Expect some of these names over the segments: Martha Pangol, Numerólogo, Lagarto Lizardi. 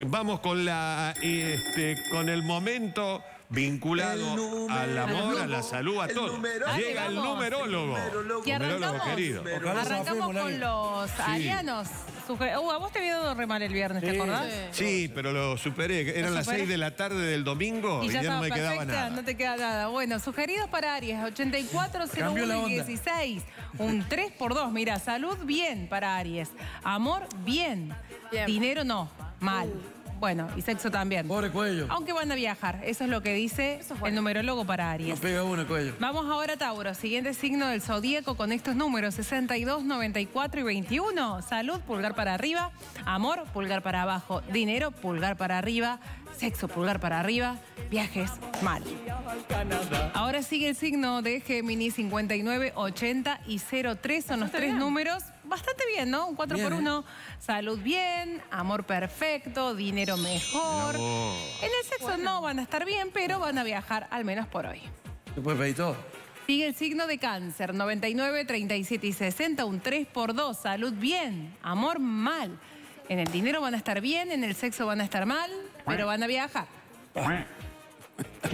Vamos con la con el momento vinculado al amor, a la salud, a todo. Llega el numerólogo. Y arrancamos, querido. Arrancamos con los arianos. A vos te había dado re mal el viernes, ¿te acordás? Sí, pero lo superé. Eran las 6 de la tarde del domingo y ya no me quedaba nada. No te queda nada. Bueno, sugeridos para Aries, 840116. Un 3x2, mira, salud bien para Aries. Amor bien. Dinero no. Mal. Bueno, y sexo también. Pobre cuello. Aunque van a viajar. Eso es lo que dice el numerólogo para Aries. No pega uno el cuello. Vamos ahora a Tauro. Siguiente signo del zodíaco con estos números. 62, 94 y 21. Salud, pulgar para arriba. Amor, pulgar para abajo. Dinero, pulgar para arriba. Sexo, pulgar para arriba. Viajes, mal. Ahora sigue el signo de Géminis. 59, 80 y 03. Son los tres números. Bastante bien, ¿no? Un 4x1. Salud bien, amor perfecto, dinero mejor. En el sexo no van a estar bien, pero van a viajar al menos por hoy. Después pedí todo. Sigue el signo de Cáncer, 99, 37 y 60, un 3x2. Salud bien, amor mal. En el dinero van a estar bien, en el sexo van a estar mal, pero van a viajar.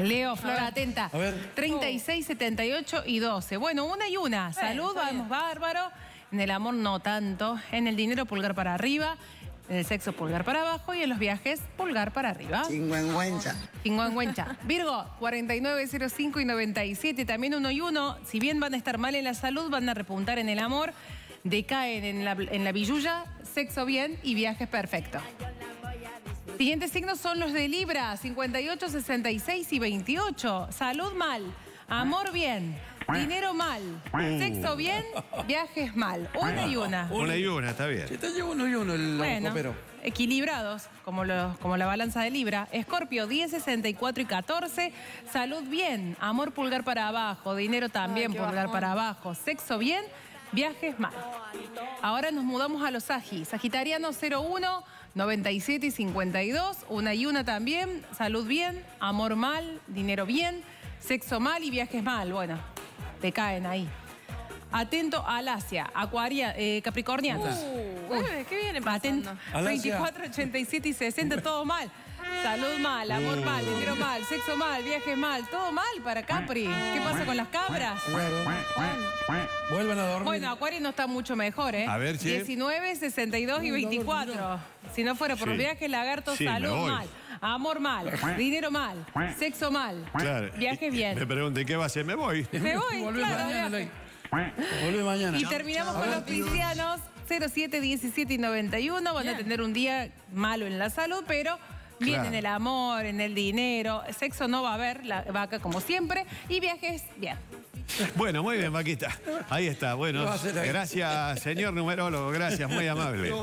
Leo, Flora, atenta. 36, 78 y 12. Bueno, una y una. Salud, vamos, bárbaro. En el amor no tanto, en el dinero pulgar para arriba, en el sexo pulgar para abajo y en los viajes pulgar para arriba. Chingüengüencha. Chingüengüencha. Virgo, 49, 05 y 97, también 1 y 1. Si bien van a estar mal en la salud, van a repuntar en el amor, decaen en la billulla, sexo bien y viajes perfecto. Siguientes signos son los de Libra, 58, 66 y 28. Salud mal, amor bien. Dinero mal, sexo bien, viajes mal. Una y una. Una y una, está bien. Te llevo 1 y 1 el copero. Equilibrados, como la balanza de Libra. Escorpio, 10, 64 y 14. Salud bien, amor pulgar para abajo. Dinero también pulgar para abajo. Sexo bien, viajes mal. Ahora nos mudamos a los Sagitariano, 01, 97 y 52. 1 y 1 también. Salud bien, amor mal, dinero bien. Sexo mal y viajes mal. Bueno. Te caen ahí. Atento al Asia, Capricornianos. ¿Qué viene pasando? 24, 87 y 60, todo mal. Salud mal, amor mal, dinero mal, sexo mal, viajes mal, todo mal para Capri. ¿Qué pasa con las cabras? Vuelvan a dormir. Bueno, Acuario no está mucho mejor, ¿eh? A ver, si 19, 62 y 24. Si no fuera por los viajes, Lagarto, salud mal. Amor mal, dinero mal, sexo mal, viajes bien. Me pregunté, ¿qué va a hacer? Me voy. Me voy, Volve mañana. Y terminamos con los piscianos, 07, 17 y 91. Van a tener un día malo en la salud, pero bien en el amor, en el dinero. Sexo no va a haber, la vaca como siempre. Y viajes bien. Bueno, muy bien, vaquita. Ahí está, bueno. Gracias, señor numerólogo, gracias, muy amable.